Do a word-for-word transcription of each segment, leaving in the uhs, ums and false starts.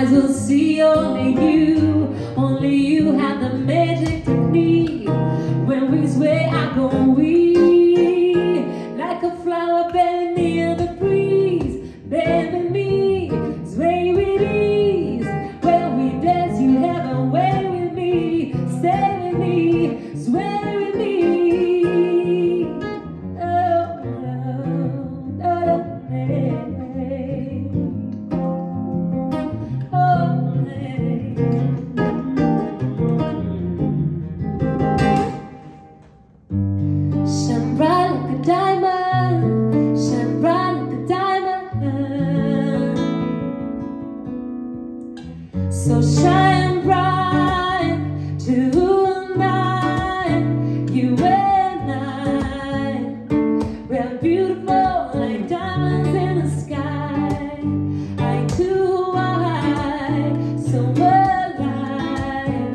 eyes will see only you. Only you have the magic technique. When we sway, I go wee. Like a flower bending near the breeze. Bend with me, sway with ease. When we dance, you have a way with me. Stay with me, sway with me. Oh, oh, oh, hey. So shine bright tonight, you and I. We're beautiful like diamonds in the sky. Eye to eye, so alive.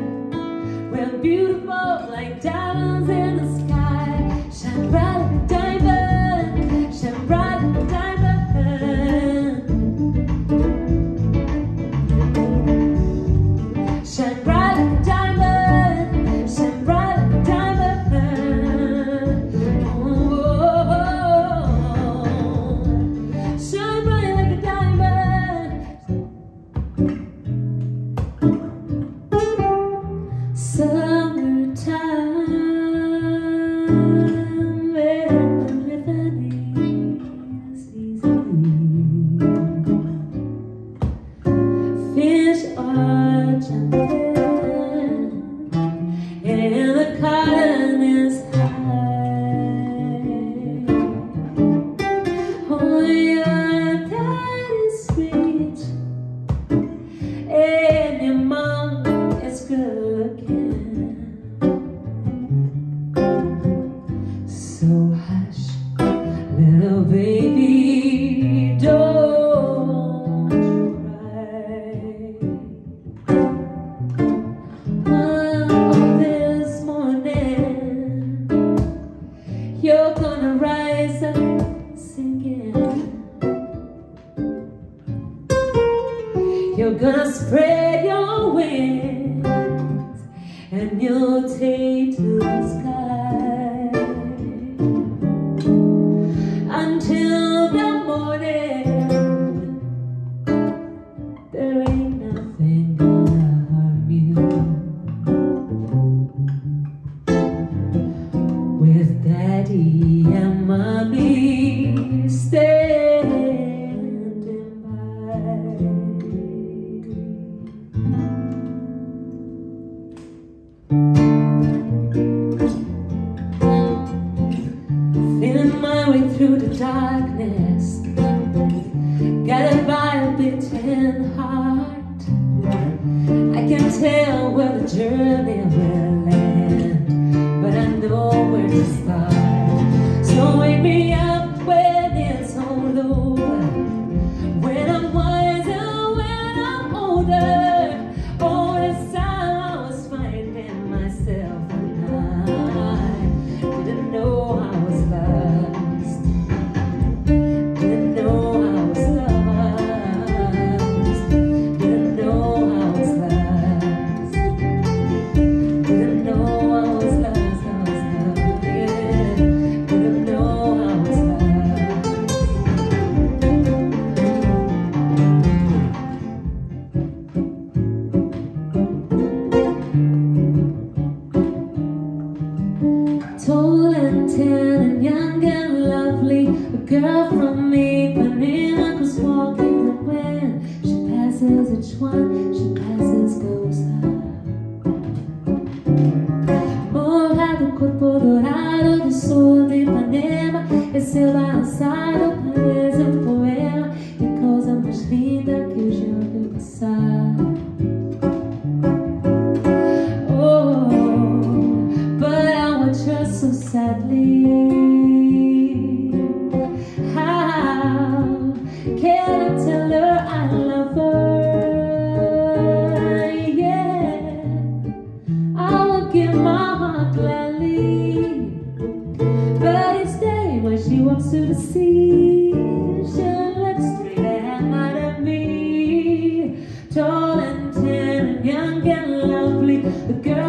We're beautiful like diamonds in the sky. Shine bright like a diamond, shine bright like a diamond. Summertime, when everything is easy. Fish are jumping and the cotton is high. Oh, your dad is sweet and your mom is good. So hush, little baby, don't cry. Oh, this morning, you're gonna rise up singing. You're gonna spread your wings and you'll take to the sky. Until the morning, there ain't nothing gonna harm you. With daddy and mommy standing by. Feeling my way through the darkness, guided by a beating heart. I can't tell where the journey will end, but I know where to start. So wake me up when it's all over, when I'm wiser, when I'm older. All this time I was finding myself, and I didn't know I was loved. Tall and tan and young and lovely, a girl from Ipanema goes walking, and when she passes each one, she passes goes high. Mojado el cuerpo dorado del sol de Ipanema, es el balanzado, parece un poema, qué cosa más linda que yo vi pasar. So sadly, how can I tell her I love her? Yeah, I will give my heart gladly, but each day when she walks to the sea, she looks straight at me. tall and tan and young and lovely. The girl